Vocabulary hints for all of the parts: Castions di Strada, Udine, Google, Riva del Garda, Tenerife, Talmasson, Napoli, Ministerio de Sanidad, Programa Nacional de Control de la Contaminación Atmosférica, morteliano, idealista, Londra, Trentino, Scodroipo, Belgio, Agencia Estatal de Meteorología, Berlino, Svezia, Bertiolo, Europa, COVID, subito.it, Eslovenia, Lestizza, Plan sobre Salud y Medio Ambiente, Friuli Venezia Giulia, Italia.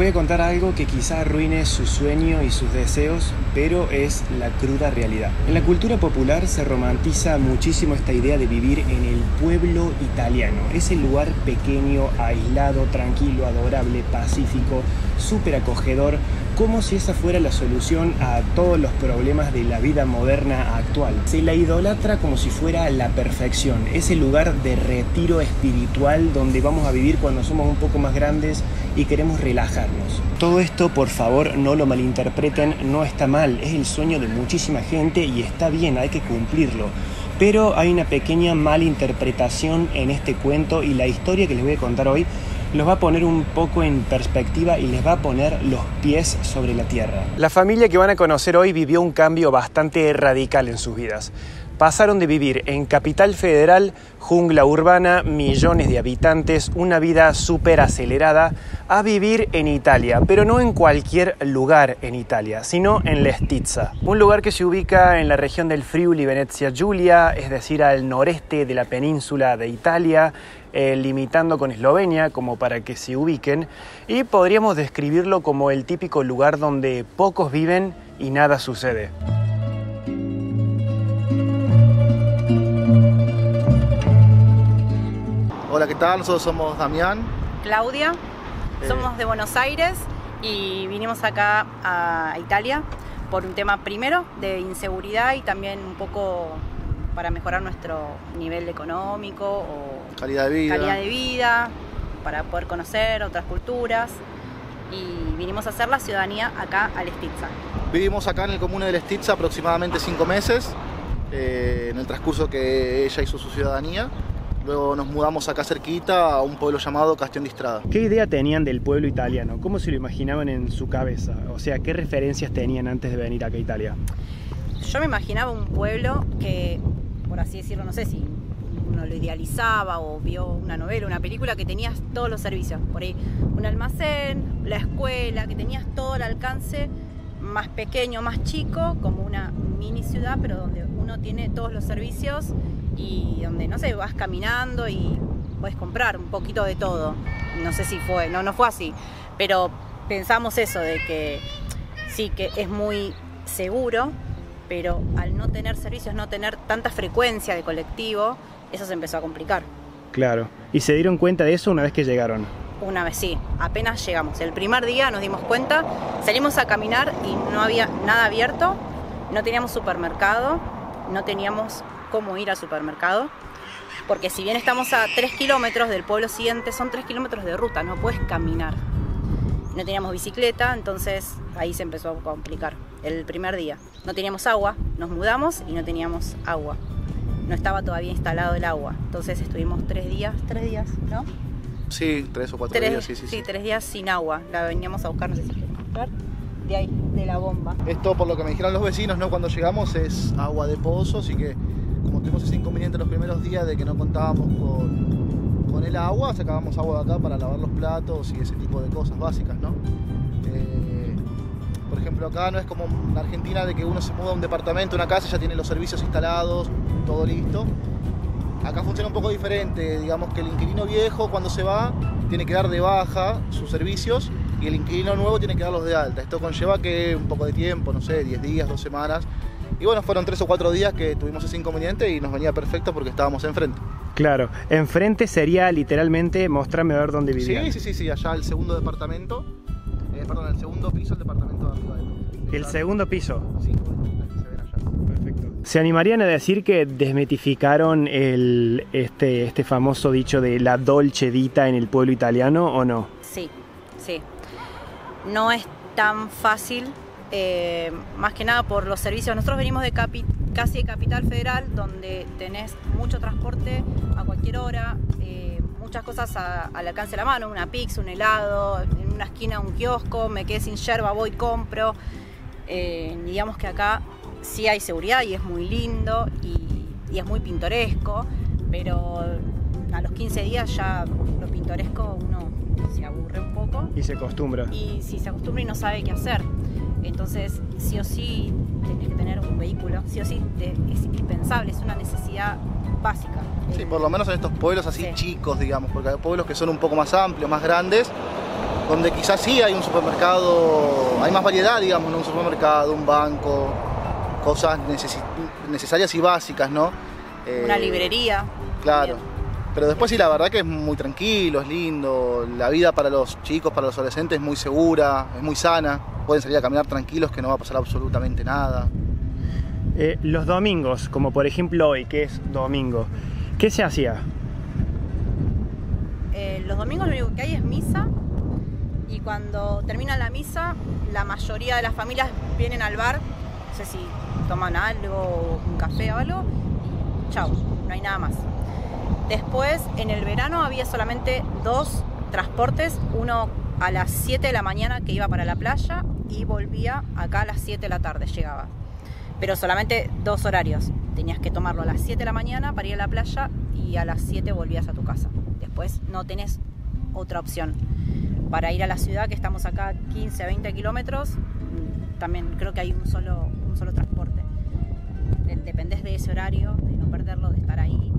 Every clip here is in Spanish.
voy a contar algo que quizá arruine su sueño y sus deseos, pero es la cruda realidad. En la cultura popular se romantiza muchísimo esta idea de vivir en el pueblo italiano, ese lugar pequeño, aislado, tranquilo, adorable, pacífico, súper acogedor, como si esa fuera la solución a todos los problemas de la vida moderna actual. Se la idolatra como si fuera la perfección, ese lugar de retiro espiritual donde vamos a vivir cuando somos un poco más grandes y queremos relajarnos. Todo esto, por favor, no lo malinterpreten, no está mal, es el sueño de muchísima gente y está bien, hay que cumplirlo. Pero hay una pequeña malinterpretación en este cuento y la historia que les voy a contar hoy los va a poner un poco en perspectiva y les va a poner los pies sobre la tierra. La familia que van a conocer hoy vivió un cambio bastante radical en sus vidas. Pasaron de vivir en Capital Federal, jungla urbana, millones de habitantes, una vida súper acelerada, a vivir en Italia, pero no en cualquier lugar en Italia, sino en Lestizza, un lugar que se ubica en la región del Friuli Venezia Giulia, es decir, al noreste de la península de Italia, limitando con Eslovenia, como para que se ubiquen, y podríamos describirlo como el típico lugar donde pocos viven y nada sucede. Hola, ¿qué tal? Nosotros somos Damián, Claudia, somos de Buenos Aires y vinimos acá a Italia por un tema primero de inseguridad y también un poco para mejorar nuestro nivel económico o calidad de vida, para poder conocer otras culturas, y vinimos a hacer la ciudadanía acá a Lestizza. Vivimos acá en el comune de Lestizza aproximadamente 5 meses, en el transcurso que ella hizo su ciudadanía. Luego nos mudamos acá cerquita a un pueblo llamado Castions di Strada. ¿Qué idea tenían del pueblo italiano? ¿Cómo se lo imaginaban en su cabeza? O sea, ¿qué referencias tenían antes de venir acá a Italia? Yo me imaginaba un pueblo que, por así decirlo, no sé si uno lo idealizaba o vio una novela, una película, que tenías todos los servicios. Por ahí un almacén, la escuela, que tenías todo el alcance más pequeño, más chico, como una mini ciudad, pero donde uno tiene todos los servicios y donde, no sé, vas caminando y puedes comprar un poquito de todo. No sé si fue, no fue así, pero pensamos eso, de que sí, que es muy seguro, pero al no tener servicios, no tener tanta frecuencia de colectivo, eso se empezó a complicar. Claro. ¿Y se dieron cuenta de eso una vez que llegaron? Una vez sí, apenas llegamos. El primer día nos dimos cuenta, salimos a caminar y no había nada abierto, no teníamos supermercado, no teníamos cómo ir al supermercado, porque si bien estamos a 3 kilómetros del pueblo siguiente, son 3 kilómetros de ruta, no puedes caminar. No teníamos bicicleta, entonces ahí se empezó a complicar el primer día. No teníamos agua, nos mudamos y no teníamos agua. No estaba todavía instalado el agua, entonces estuvimos 3 días, ¿no? Sí, 3 o 4 días, sí. Sí, 3 días sin agua, la veníamos a buscar, no sé si quieres buscar. De ahí, de la bomba. Esto, por lo que me dijeron los vecinos, ¿no?, cuando llegamos, es agua de pozo, así que como tuvimos ese inconveniente los primeros días de que no contábamos con el agua, sacábamos agua de acá para lavar los platos y ese tipo de cosas básicas, ¿no? Por ejemplo, acá no es como en Argentina, de que uno se muda a un departamento, una casa, ya tiene los servicios instalados, todo listo. Acá funciona un poco diferente, digamos que el inquilino viejo, cuando se va, tiene que dar de baja sus servicios y el inquilino nuevo tiene que darlos de alta. Esto conlleva que un poco de tiempo, no sé, 10 días, 2 semanas. Y bueno, fueron 3 o 4 días que tuvimos ese inconveniente y nos venía perfecto porque estábamos enfrente. Claro, enfrente sería literalmente, mostrarme a ver dónde vivían. Sí, allá el segundo departamento, el segundo piso, el departamento de arriba. ¿El segundo piso? Sí, que se ven allá. Perfecto. ¿Se animarían a decir que desmitificaron este famoso dicho de la dolce vita en el pueblo italiano o no? Sí. No es tan fácil, más que nada por los servicios. Nosotros venimos de casi de Capital Federal, donde tenés mucho transporte a cualquier hora, muchas cosas al alcance de la mano, una pizza, un helado, en una esquina un kiosco, me quedé sin yerba, voy, compro. Digamos que acá sí hay seguridad y es muy lindo y es muy pintoresco, pero a los 15 días ya lo pintoresco uno se aburre un poco. Y se acostumbra. Y sí, se acostumbra y no sabe qué hacer. Entonces, sí o sí, tenés que tener un vehículo. Sí o sí, es indispensable, es una necesidad básica. Sí, por lo menos en estos pueblos así, sí, chicos, digamos, porque hay pueblos que son un poco más amplios, más grandes, donde quizás sí hay un supermercado, hay más variedad, digamos, ¿no? Un supermercado, un banco, cosas necesarias y básicas, ¿no? Una librería. Claro. También. Pero después sí, la verdad que es muy tranquilo, es lindo, la vida para los chicos, para los adolescentes es muy segura, es muy sana, pueden salir a caminar tranquilos que no va a pasar absolutamente nada. Los domingos, como por ejemplo hoy, que es domingo, ¿qué se hacía? Los domingos lo único que hay es misa, y cuando termina la misa, la mayoría de las familias vienen al bar, no sé si toman algo, un café o algo, y chau, no hay nada más. Después, en el verano había solamente dos transportes, uno a las 7 de la mañana que iba para la playa y volvía acá a las 7 de la tarde, llegaba. Pero solamente dos horarios, tenías que tomarlo a las 7 de la mañana para ir a la playa y a las 7 volvías a tu casa. Después no tenés otra opción. Para ir a la ciudad, que estamos acá 15 a 20 kilómetros, también creo que hay un solo transporte. Dependés de ese horario, de no perderlo, de estar ahí.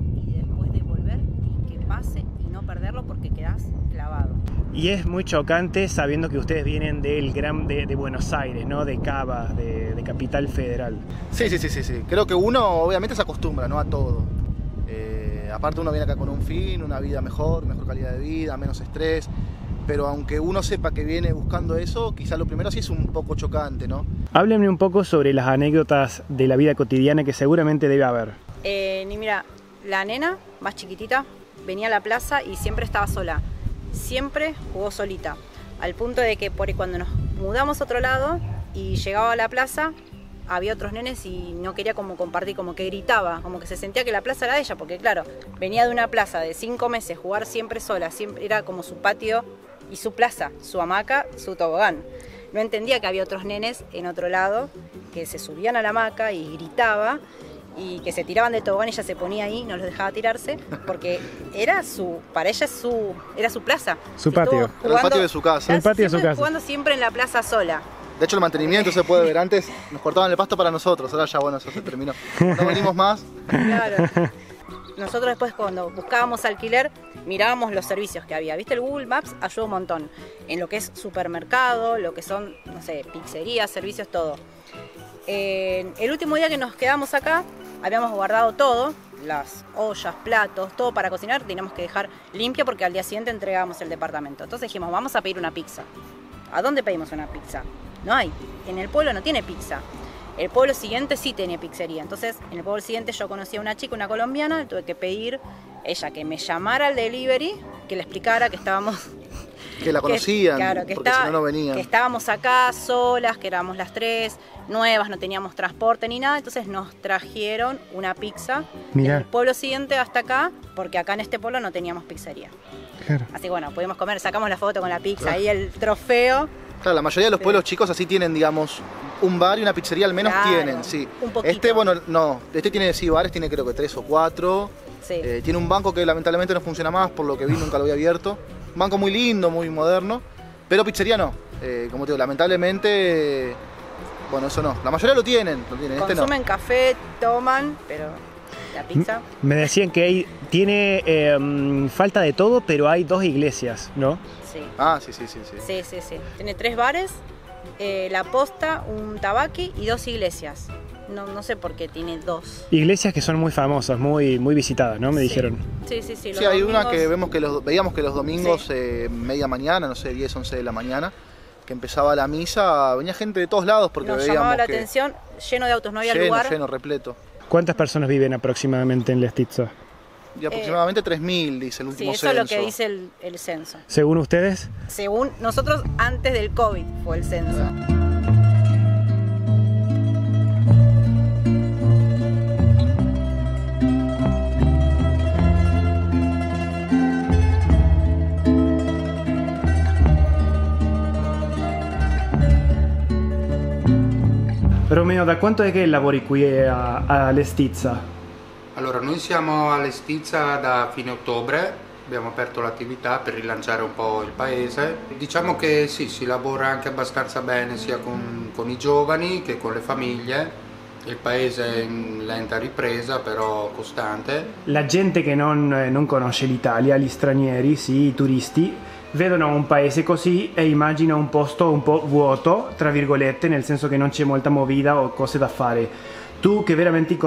Pase y no perderlo porque quedás clavado. Y es muy chocante sabiendo que ustedes vienen del de Buenos Aires, ¿no? De Cava, de Capital Federal. Sí. Creo que uno obviamente se acostumbra, ¿no? A todo. Aparte uno viene acá con un fin, una vida mejor, mejor calidad de vida, menos estrés. Pero aunque uno sepa que viene buscando eso, quizás lo primero sí es un poco chocante, ¿no? Háblenme un poco sobre las anécdotas de la vida cotidiana que seguramente debe haber. Mira, la nena más chiquitita venía a la plaza y siempre estaba sola, siempre jugó solita, al punto de que por cuando nos mudamos a otro lado y llegaba a la plaza había otros nenes y no quería como compartir, como que gritaba, como que se sentía que la plaza era de ella, porque claro, venía de una plaza de 5 meses, jugar siempre sola, siempre era como su patio y su plaza, su hamaca, su tobogán. No entendía que había otros nenes en otro lado que se subían a la hamaca y gritaba, y que se tiraban del tobogán y ella se ponía ahí, no los dejaba tirarse, porque era su, para ella era su plaza. Su patio. Era el patio de su casa. El patio de su casa. Jugando siempre en la plaza sola. De hecho el mantenimiento se puede ver, antes nos cortaban el pasto para nosotros, ahora ya bueno, eso se terminó. No venimos más. Claro. Nosotros después cuando buscábamos alquiler, mirábamos los servicios que había. ¿Viste? El Google Maps ayuda un montón en lo que es supermercado, lo que son, no sé, pizzerías, servicios, todo. El último día que nos quedamos acá, habíamos guardado todo, las ollas, platos, todo para cocinar, teníamos que dejar limpio porque al día siguiente entregábamos el departamento. Entonces dijimos, vamos a pedir una pizza. ¿A dónde pedimos una pizza? No hay. En el pueblo no tiene pizza. El pueblo siguiente sí tiene pizzería. Entonces, en el pueblo siguiente yo conocí a una chica, una colombiana, tuve que pedir ella que me llamara al delivery, que le explicara que estábamos... Que la conocían, que, claro, que porque si no, no venían. Que estábamos acá solas, que éramos las 3, nuevas, no teníamos transporte ni nada, entonces nos trajeron una pizza. Mirá. Del pueblo siguiente hasta acá, porque acá en este pueblo no teníamos pizzería. Claro. Así que bueno, pudimos comer, sacamos la foto con la pizza, claro. Ahí el trofeo. Claro, la mayoría de los pueblos chicos así tienen, digamos, un bar y una pizzería al menos, claro, tienen, sí. Un poquito. Este, bueno, no, este tiene, sí, bares, tiene creo que 3 o 4. Sí. Tiene un banco que lamentablemente no funciona más, por lo que vi nunca lo había abierto. Un banco muy lindo, muy moderno, pero pizzería no. Como te digo, lamentablemente, bueno, eso no. La mayoría lo tienen. Consumen este no. Café, toman, pero la pizza... Me decían que ahí tiene falta de todo, pero hay 2 iglesias, ¿no? Sí. Ah, sí. Sí. Tiene 3 bares, La Posta, un tabaqui y 2 iglesias. No sé por qué tiene 2. Iglesias que son muy famosas, muy visitadas, ¿no? Me dijeron. Sí. Sí, hay domingos... una que veíamos que los domingos, sí. Media mañana, no sé, 10, 11 de la mañana, que empezaba la misa, venía gente de todos lados porque nos llamaba la atención, lleno de autos, no había lugar. Lleno, repleto. ¿Cuántas personas viven aproximadamente en Lestizza? Y aproximadamente 3.000, dice el último censo. Sí, eso es lo que dice el censo. ¿Según ustedes? Según nosotros, antes del COVID fue el censo. Ah. Romeo, da quanto è che lavori qui a Lestizza? Allora, noi siamo a Lestizza da fine ottobre, abbiamo aperto l'attività per rilanciare un po' il paese. Diciamo che sì, si lavora anche abbastanza bene sia con i giovani che con le famiglie. Il paese è in lenta ripresa, però costante. La gente che non conosce l'Italia, gli stranieri, sì, i turisti, vedono un paese così e immagino un posto un po' vuoto, tra virgolette, nel senso che non c'è molta movida o cose da fare. Tu che veramente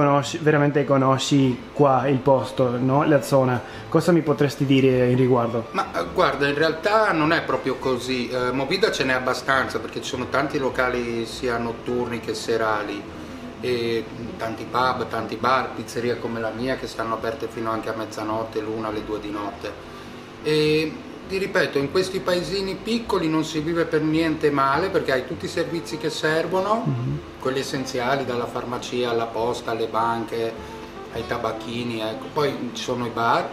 conosci qua il posto, no? La zona, cosa mi potresti dire in riguardo? Ma guarda, in realtà non è proprio così, movida ce n'è abbastanza perché ci sono tanti locali sia notturni che serali, e tanti pub, tanti bar, pizzerie come la mia che stanno aperte fino anche a mezzanotte, l'una, alle 2 di notte. E ti ripeto, in questi paesini piccoli non si vive per niente male perché hai tutti i servizi che servono, quelli essenziali, dalla farmacia alla posta, alle banche, ai tabacchini, ecco. Poi ci sono i bar,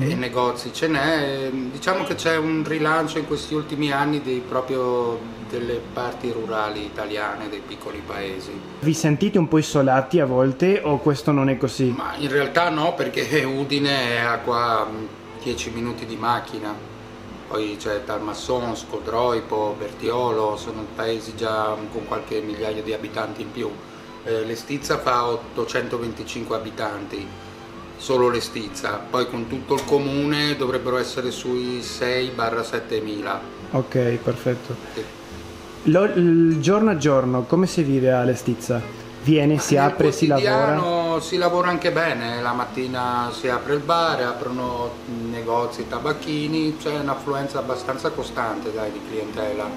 e i negozi ce n'è, diciamo che c'è un rilancio in questi ultimi anni proprio delle parti rurali italiane, dei piccoli paesi. Vi sentite un po' isolati a volte o questo non è così? Ma in realtà no, perché Udine è a qua 10 minuti di macchina, poi c'è Talmasson, Scodroipo, Bertiolo, sono paesi già con qualche migliaio di abitanti in più. Lestizza fa 825 abitanti, solo Lestizza, poi con tutto il comune dovrebbero essere sui 6-7.000. Ok, perfetto. Sì. Giorno a giorno come si vive a Lestizza? Viene, si apre, si lavora? Si lavora anche bene, la mattina si apre il bar, aprono negozi, tabacchini, c'è un'affluenza abbastanza costante, dai, di clientela.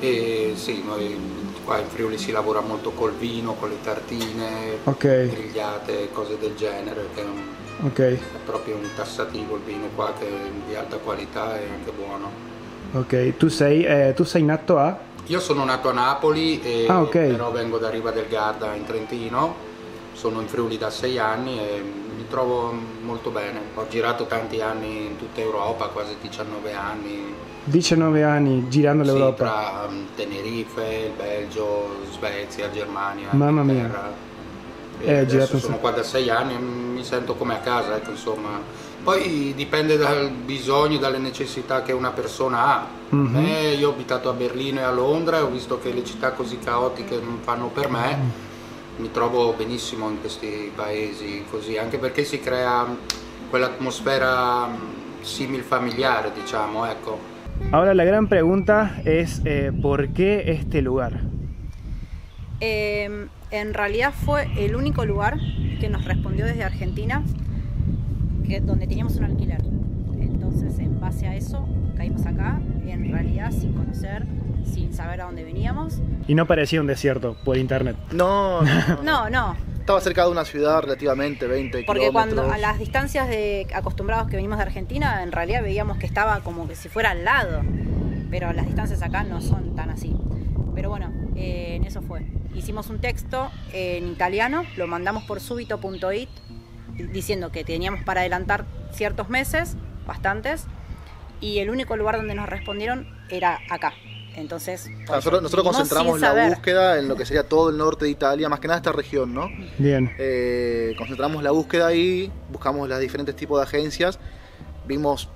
E sì, noi qua in Friuli si lavora molto col vino, con le tartine, grigliate, cose del genere, che è proprio un tassativo il vino qua, che è di alta qualità e anche buono. Ok, tu sei nato a? Io sono nato a Napoli, però vengo da Riva del Garda in Trentino, sono in Friuli da 6 anni e mi trovo molto bene. Ho girato tanti anni in tutta Europa, quasi 19 anni. 19 anni girando l'Europa? Sì, tra Tenerife, Belgio, Svezia, Germania, mamma mia. Adesso sono qua da 6 anni e mi sento come a casa, ecco, insomma. Poi dipende dal bisogno, dalle necessità che una persona ha. Io ho abitato a Berlino e a Londra e ho visto che le città così caotiche non fanno per me. Mi trovo benissimo in questi paesi così, anche perché si crea quell'atmosfera similfamiliare, diciamo, ecco. Ahora la gran pregunta es, ¿por qué este lugar? En realidad fue el único lugar que nos respondió desde Argentina, donde teníamos un alquiler. Entonces, en base a eso, caímos acá, en realidad sin conocer, sin saber a dónde veníamos. Y no parecía un desierto por internet. No. Estaba cerca de una ciudad relativamente 20 kilómetros. Porque cuando a las distancias acostumbrados que venimos de Argentina, en realidad veíamos que estaba como que si fuera al lado. Pero las distancias acá no son tan así. Pero bueno, en eso fue. Hicimos un texto en italiano, lo mandamos por subito.it, diciendo que teníamos para adelantar ciertos meses, bastantes, y el único lugar donde nos respondieron era acá. Entonces, nosotros concentramos la búsqueda en lo que sería todo el norte de Italia, más que nada esta región, ¿no? Bien. Concentramos la búsqueda ahí, buscamos los diferentes tipos de agencias, vimos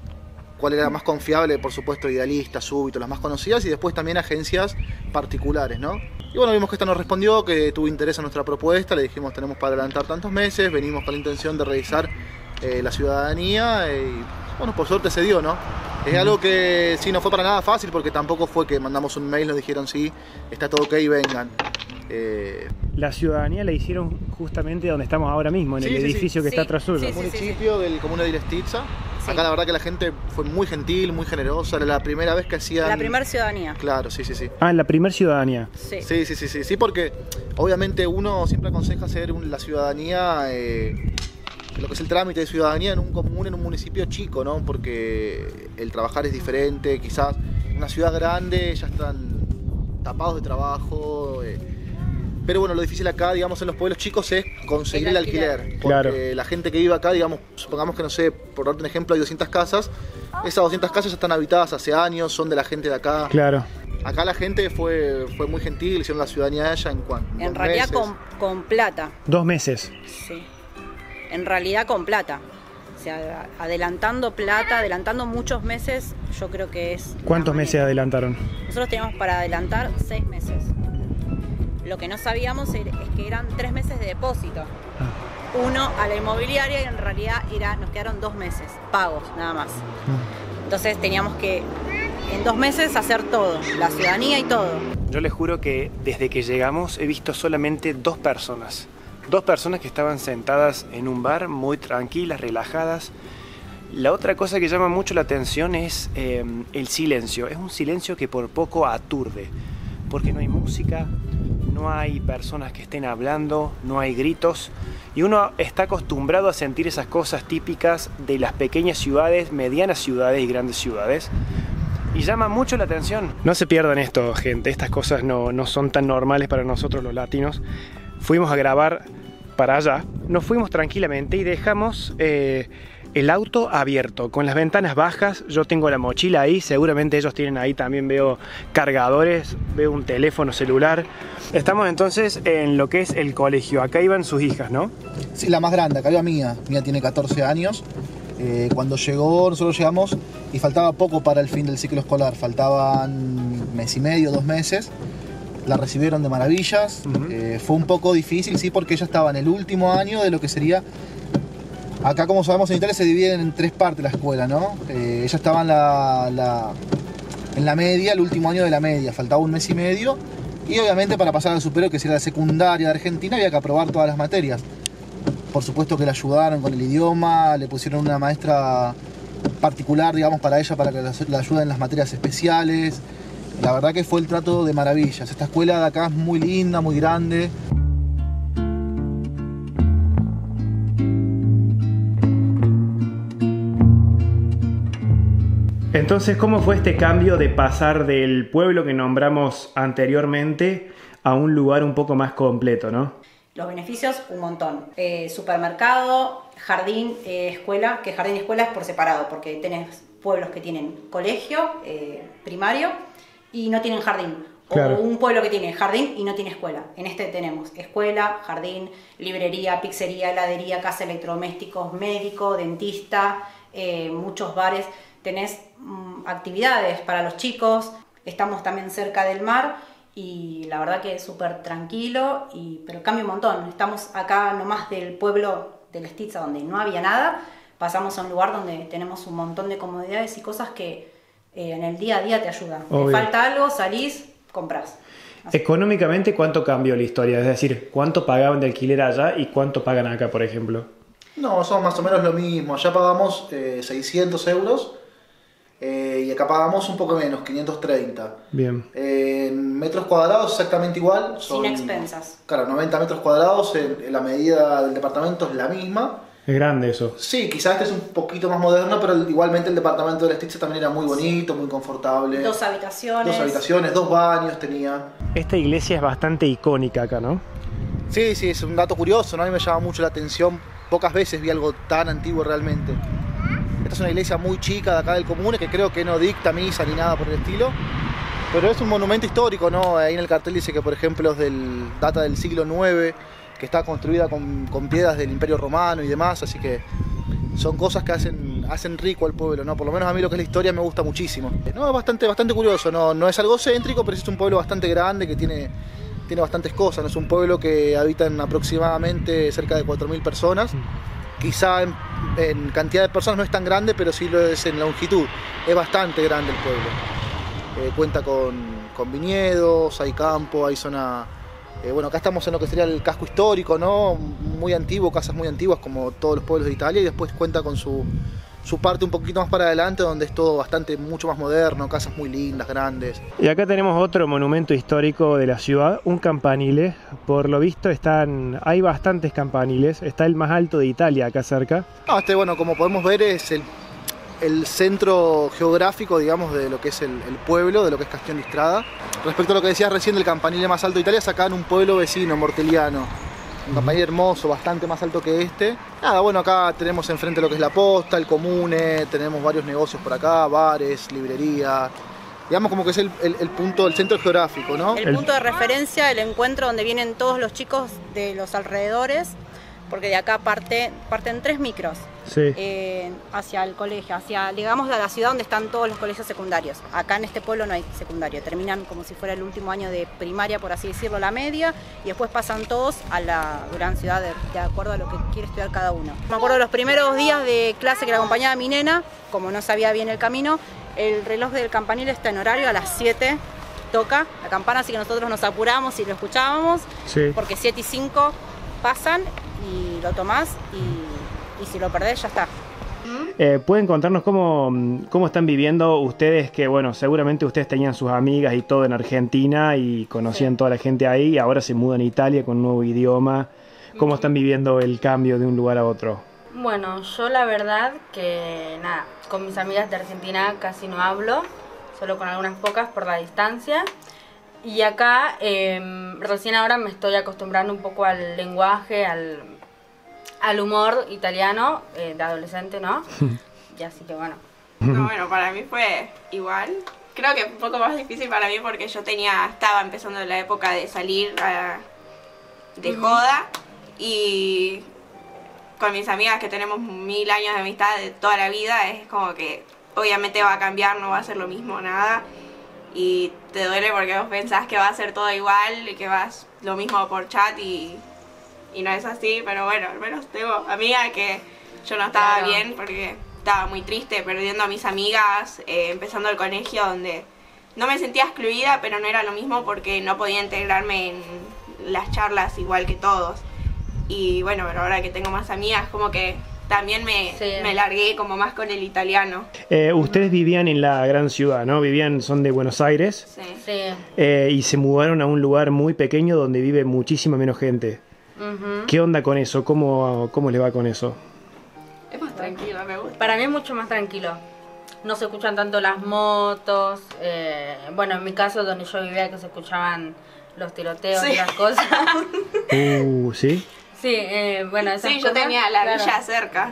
cuál era la más confiable, por supuesto, Idealista, Subito, las más conocidas, y después también agencias particulares, ¿no? Y bueno, vimos que esta nos respondió, que tuvo interés en nuestra propuesta, le dijimos tenemos para adelantar tantos meses, venimos con la intención de revisar la ciudadanía y bueno, por suerte se dio, ¿no? Es algo que sí, no fue para nada fácil porque tampoco fue que mandamos un mail, nos dijeron sí, está todo ok, vengan. La ciudadanía la hicieron justamente donde estamos ahora mismo, en el edificio que está atrás suyo. En el municipio del comune de Lestizza. Acá la verdad que la gente fue muy gentil, muy generosa, era la primera vez que hacían... La primera ciudadanía. Claro, sí. Ah, la primera ciudadanía. Sí, porque obviamente uno siempre aconseja hacer la ciudadanía, lo que es el trámite de ciudadanía en un comune, en un municipio chico, ¿no? Porque el trabajar es diferente, quizás en una ciudad grande ya están tapados de trabajo... Pero bueno, lo difícil acá, digamos, en los pueblos chicos es conseguir el alquiler. Porque la gente que vive acá, digamos, supongamos que, no sé, por darte un ejemplo, hay 200 casas. Esas 200 casas ya están habitadas hace años, son de la gente de acá. Claro. Acá la gente fue muy gentil, hicieron la ciudadanía de ella en cuanto. En realidad con plata. 2 meses. Sí. En realidad con plata. O sea, adelantando plata, adelantando muchos meses, yo creo que es... ¿Cuántos meses adelantaron? Nosotros teníamos para adelantar 6 meses. Lo que no sabíamos es que eran 3 meses de depósito. Uno a la inmobiliaria y en realidad nos quedaron 2 meses, pagos nada más. Entonces teníamos que en 2 meses hacer todo, la ciudadanía y todo. Yo les juro que desde que llegamos he visto solamente 2 personas. 2 personas que estaban sentadas en un bar, muy tranquilas, relajadas. La otra cosa que llama mucho la atención es el silencio. Es un silencio que por poco aturde, porque no hay música, no hay personas que estén hablando, no hay gritos. Y uno está acostumbrado a sentir esas cosas típicas de las pequeñas ciudades, medianas ciudades y grandes ciudades. Y llama mucho la atención. No se pierdan esto, gente. Estas cosas no son tan normales para nosotros los latinos. Fuimos a grabar para allá, nos fuimos tranquilamente y dejamos el auto abierto, con las ventanas bajas. Yo tengo la mochila ahí, seguramente ellos tienen ahí también, veo cargadores, veo un teléfono celular. Estamos entonces en lo que es el colegio, acá iban sus hijas, ¿no? Sí, la más grande, acá iba mía, mía tiene 14 años. Cuando llegó, nosotros llegamos y faltaba poco para el fin del ciclo escolar, faltaban 1 mes y medio, 2 meses. La recibieron de maravillas. Fue un poco difícil, sí, porque ella estaba en el último año de lo que sería... Acá, como sabemos, en Italia se dividen en 3 partes la escuela, ¿no? Ella estaba en la media, el último año de la media. Faltaba 1 mes y medio. Y obviamente para pasar al superior, que sería la secundaria de Argentina, había que aprobar todas las materias. Por supuesto que la ayudaron con el idioma, le pusieron una maestra particular, digamos, para ella, para que la ayude en las materias especiales. La verdad que fue el trato de maravillas. Esta escuela de acá es muy linda, muy grande. Entonces, ¿cómo fue este cambio de pasar del pueblo que nombramos anteriormente a un lugar un poco más completo, no? Los beneficios, un montón. Supermercado, jardín, escuela, que jardín y escuela es por separado, porque tenés pueblos que tienen colegio, primario, y no tienen jardín. Claro. O un pueblo que tiene jardín y no tiene escuela. En este tenemos escuela, jardín, librería, pizzería, heladería, casa de electrodomésticos, médico, dentista, muchos bares. Tenés actividades para los chicos. Estamos también cerca del mar y la verdad que es súper tranquilo, pero cambia un montón. Estamos acá nomás del pueblo de Lestizza, donde no había nada. Pasamos a un lugar donde tenemos un montón de comodidades y cosas que en el día a día te ayuda. Obvio. Te falta algo, salís, compras. Así. Económicamente, ¿cuánto cambió la historia? Es decir, ¿cuánto pagaban de alquiler allá y cuánto pagan acá, por ejemplo? No, son más o menos lo mismo. Allá pagamos 600 euros y acá pagamos un poco menos, 530. Bien. Metros cuadrados exactamente igual. Son, sin expensas. Claro, 90 metros cuadrados, la medida del departamento es la misma. Es grande eso. Sí, quizás este es un poquito más moderno, pero igualmente el departamento de Lestizza también era muy bonito, sí, muy confortable. 2 habitaciones. 2 habitaciones, 2 baños tenía. Esta iglesia es bastante icónica acá, ¿no? Sí, sí, es un dato curioso, ¿no? A mí me llama mucho la atención. Pocas veces vi algo tan antiguo realmente. Esta es una iglesia muy chica de acá del comune, que creo que no dicta misa ni nada por el estilo. Pero es un monumento histórico, ¿no? Ahí en el cartel dice que, por ejemplo, data del siglo IX. Que está construida con piedras del Imperio Romano y demás, así que son cosas que hacen rico al pueblo, ¿no? Por lo menos a mí lo que es la historia me gusta muchísimo. No, es bastante curioso, no es algo céntrico, pero es un pueblo bastante grande que tiene bastantes cosas, ¿no? Es un pueblo que habitan aproximadamente cerca de 4.000 personas, quizá en cantidad de personas no es tan grande, pero sí lo es en longitud, es bastante grande el pueblo. Cuenta con viñedos, hay campo, hay zona... bueno, acá estamos en lo que sería el casco histórico, ¿no? Muy antiguo, casas muy antiguas como todos los pueblos de Italia, y después cuenta con su parte un poquito más para adelante, donde es todo mucho más moderno, casas muy lindas, grandes. Y acá tenemos otro monumento histórico de la ciudad, un campanile. Por lo visto hay bastantes campaniles, está el más alto de Italia acá cerca. No, bueno, como podemos ver es el centro geográfico, digamos, de lo que es el pueblo, de lo que es Castions di Strada. Respecto a lo que decías recién del campanile más alto de Italia, sacan un pueblo vecino, morteliano. Un campanile hermoso, bastante más alto que este. Nada, bueno, acá tenemos enfrente lo que es la posta, el comune, tenemos varios negocios por acá, bares, librería. Digamos como que es el centro geográfico, ¿no? El punto de referencia, el encuentro donde vienen todos los chicos de los alrededores, porque de acá parten 3 micros. sí. Hacia el colegio, hacia, digamos, a la ciudad donde están todos los colegios secundarios. Acá en este pueblo no hay secundario, terminan como si fuera el último año de primaria, por así decirlo, la media, y después pasan todos a la gran ciudad de acuerdo a lo que quiere estudiar cada uno. Me acuerdo los primeros días de clase que la acompañaba mi nena, como no sabía bien el camino, el reloj del campanil está en horario, a las 7 toca la campana, así que nosotros nos apuramos y lo escuchábamos, sí. Porque 7 y 5 pasan y lo tomás y si lo perdés ya está. ¿Pueden contarnos cómo están viviendo ustedes? Que bueno, seguramente ustedes tenían sus amigas y todo en Argentina y conocían sí. toda la gente ahí, y ahora se mudan a Italia con un nuevo idioma. ¿Cómo están viviendo el cambio de un lugar a otro? Bueno, yo la verdad que nada, con mis amigas de Argentina casi no hablo, solo con algunas pocas por la distancia. Y acá recién ahora me estoy acostumbrando un poco al lenguaje, al humor italiano, de adolescente, ¿no? Y así que bueno. No, bueno, para mí fue igual. Creo que un poco más difícil para mí porque yo estaba empezando la época de salir de joda y con mis amigas que tenemos 1000 años de amistad de toda la vida, es como que obviamente va a cambiar, no va a ser lo mismo, nada. Y te duele porque vos pensás que va a ser todo igual y que vas lo mismo por chat y no es así, pero bueno, al menos tengo amiga que yo no estaba claro. bien porque estaba muy triste perdiendo a mis amigas, empezando el colegio donde no me sentía excluida, pero no era lo mismo porque no podía integrarme en las charlas igual que todos. Y bueno, pero ahora que tengo más amigas, como que también me largué como más con el italiano. Ustedes vivían en la gran ciudad, ¿no? Son de Buenos Aires. Sí. Sí. Y se mudaron a un lugar muy pequeño donde vive muchísima menos gente. ¿Qué onda con eso? ¿Cómo les va con eso? Es más tranquilo, me gusta. Para mí es mucho más tranquilo. No se escuchan tanto las motos. Bueno, en mi caso, donde yo vivía, que se escuchaban los tiroteos sí. y las cosas. ¿Sí? Sí, bueno, esas sí, cosas, yo tenía la claro. villa cerca.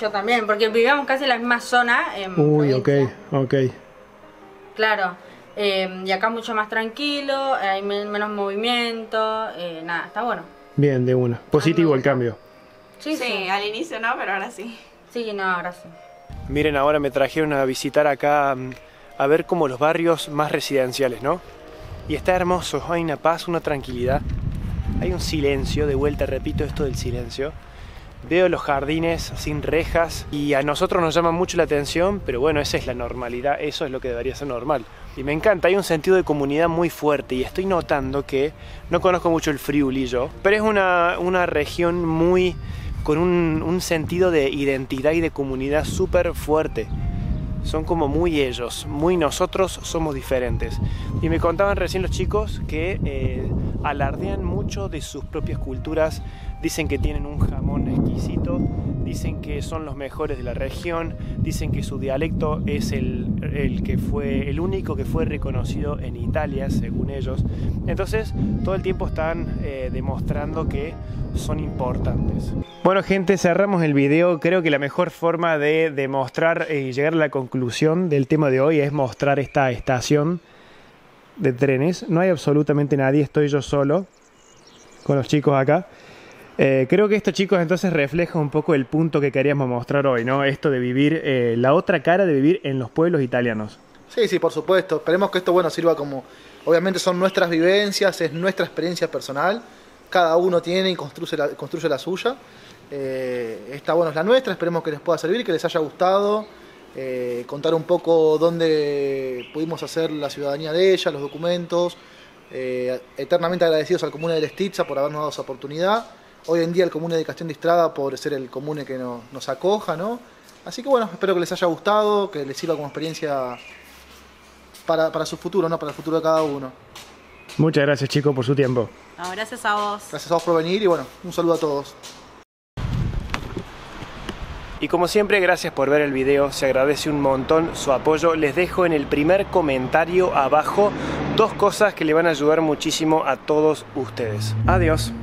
Yo también, porque vivíamos casi en la misma zona. Provincia. Ok. Claro, y acá mucho más tranquilo, hay menos movimiento, nada, está bueno. Bien, de una. Positivo el cambio. Sí, sí, al inicio no, pero ahora sí. Sí, no, ahora sí. Miren, ahora me trajeron a visitar acá, a ver como los barrios más residenciales, ¿no? Y está hermoso, hay una paz, una tranquilidad. Hay un silencio, de vuelta repito esto del silencio. Veo los jardines sin rejas y a nosotros nos llama mucho la atención, pero bueno, esa es la normalidad, eso es lo que debería ser normal. Y me encanta, hay un sentido de comunidad muy fuerte y estoy notando que, no conozco mucho el Friuli yo, pero es una región muy con un sentido de identidad y de comunidad súper fuerte. Son como muy ellos, muy nosotros somos diferentes. Y me contaban recién los chicos que alardean mucho de sus propias culturas, dicen que tienen un jamón exquisito, dicen que son los mejores de la región, dicen que su dialecto es el único que fue reconocido en Italia, según ellos. Entonces, todo el tiempo están demostrando que son importantes. Bueno, gente, cerramos el video. Creo que la mejor forma de demostrar y llegar a la conclusión del tema de hoy es mostrar esta estación de trenes. No hay absolutamente nadie, estoy yo solo con los chicos acá. Creo que esto, chicos, entonces refleja un poco el punto que queríamos mostrar hoy, ¿no? Esto de vivir, la otra cara de vivir en los pueblos italianos. Sí, sí, por supuesto. Esperemos que esto, bueno, sirva como... Obviamente son nuestras vivencias, es nuestra experiencia personal. Cada uno tiene y construye la suya. Esta, bueno, es la nuestra. Esperemos que les pueda servir, que les haya gustado. Contar un poco dónde pudimos hacer la ciudadanía de ella, los documentos. Eternamente agradecidos al comune de Lestizza por habernos dado esa oportunidad. Hoy en día el comune de Castions di Strada por ser el comune que nos acoja, ¿no? Así que bueno, espero que les haya gustado, que les sirva como experiencia para su futuro, ¿no? Para el futuro de cada uno. Muchas gracias, chicos, por su tiempo. No, gracias a vos. Gracias a vos por venir y bueno, un saludo a todos. Y como siempre, gracias por ver el video, se agradece un montón su apoyo. Les dejo en el primer comentario abajo 2 cosas que le van a ayudar muchísimo a todos ustedes. Adiós.